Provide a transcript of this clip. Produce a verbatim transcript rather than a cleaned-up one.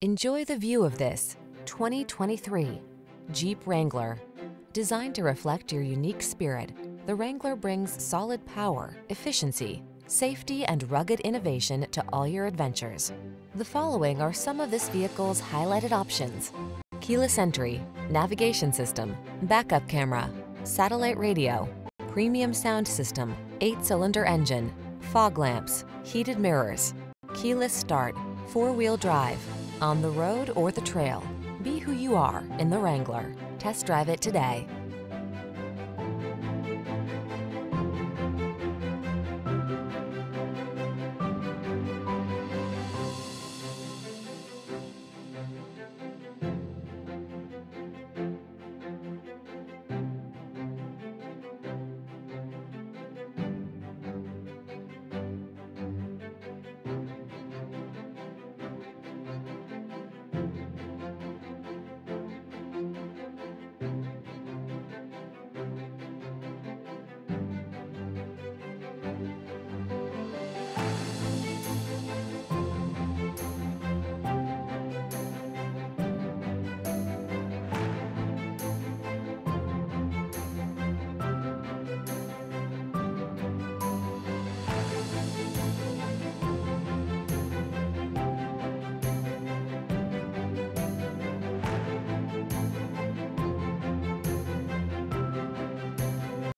Enjoy the view of this twenty twenty-three Jeep Wrangler. Designed to reflect your unique spirit, the Wrangler brings solid power, efficiency, safety, and rugged innovation to all your adventures. The following are some of this vehicle's highlighted options: keyless entry, navigation system, backup camera, satellite radio, premium sound system, eight-cylinder engine, fog lamps, heated mirrors, keyless start, four-wheel drive. On the road or the trail, be who you are in the Wrangler. Test drive it today.